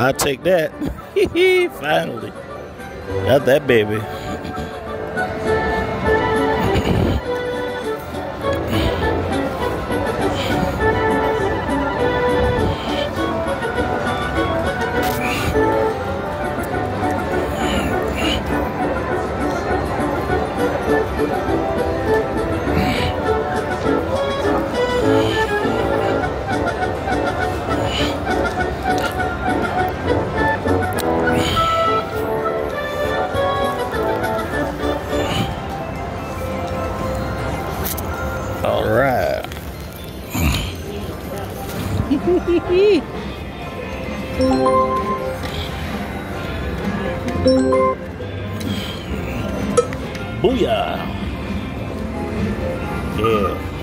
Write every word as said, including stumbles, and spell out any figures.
I'll take that. Finally. Got that baby. Alright. Booyah. Yeah.